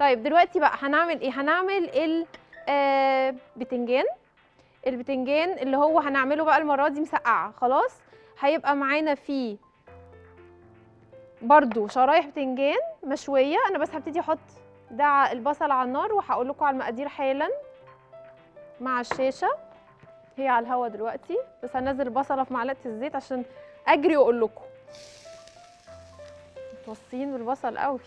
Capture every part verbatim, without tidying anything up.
طيب دلوقتي بقى هنعمل ايه؟ هنعمل البتنجان. البتنجان اللي هو هنعمله بقى المره دي مسقعه، خلاص هيبقى معانا فيه برضو شرايح بتنجان مشويه. انا بس هبتدي احط ده البصل على النار وهقول لكم على المقادير حالا مع الشاشه، هي على الهوا دلوقتي، بس هنزل البصله في معلقه الزيت عشان اجري واقول لكم. متوصين بالبصل قوي.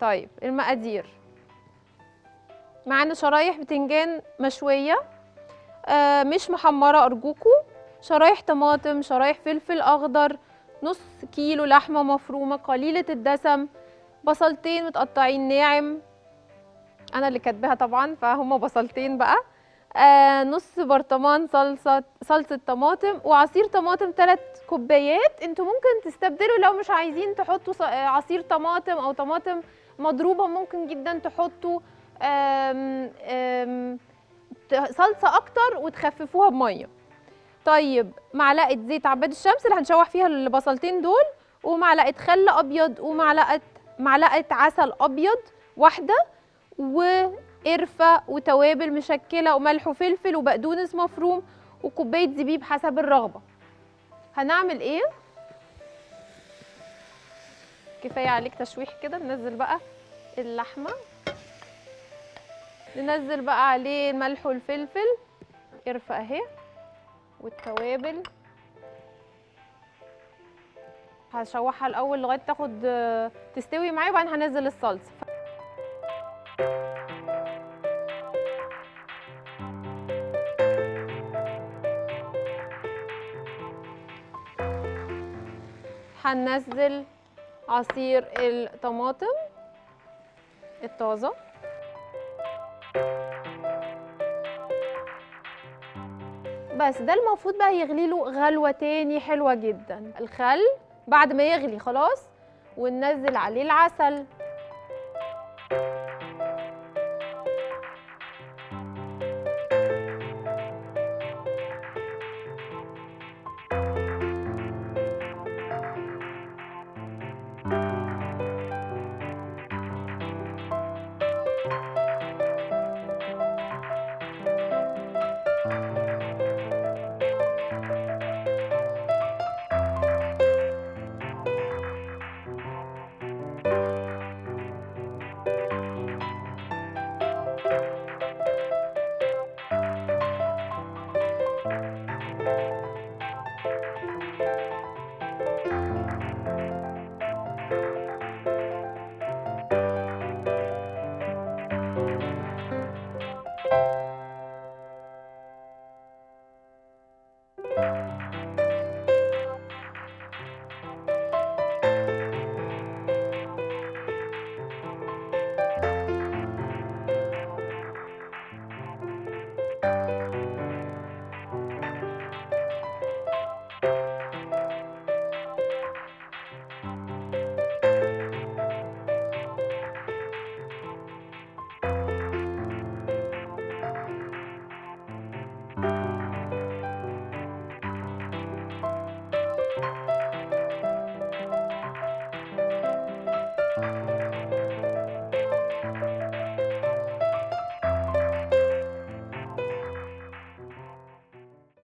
طيب المقادير معانا شرايح بتنجان مشويه آه مش محمره ارجوكوا، شرايح طماطم، شرايح فلفل اخضر، نص كيلو لحمه مفرومه قليله الدسم، بصلتين متقطعين ناعم، انا اللي كاتباها طبعا فهم بصلتين بقى، آه نص برطمان صلصه صلصه طماطم، وعصير طماطم ثلاث كوبايات. انتوا ممكن تستبدلوا لو مش عايزين تحطوا عصير طماطم او طماطم مضروبه، ممكن جدا تحطوا آم آم صلصه اكتر وتخففوها بميه. طيب معلقه زيت عباد الشمس اللي هنشوح فيها البصلتين دول، ومعلقه خل ابيض، ومعلقه معلقه عسل ابيض واحده، وقرفه وتوابل مشكله وملح وفلفل وبقدونس مفروم وكوبايه زبيب حسب الرغبه. هنعمل ايه؟ كفايه عليك تشويح كده. ننزل بقى اللحمه، ننزل بقى عليه الملح والفلفل، قرفه اهي والتوابل. هشوحها الاول لغايه تاخد تستوي معايا وبعدين هنزل الصلصه. هننزل عصير الطماطم الطازه، بس ده المفروض بقى يغلي له غلوه تاني حلوه جدا. الخل بعد ما يغلي خلاص، وننزل عليه العسل. Thank you.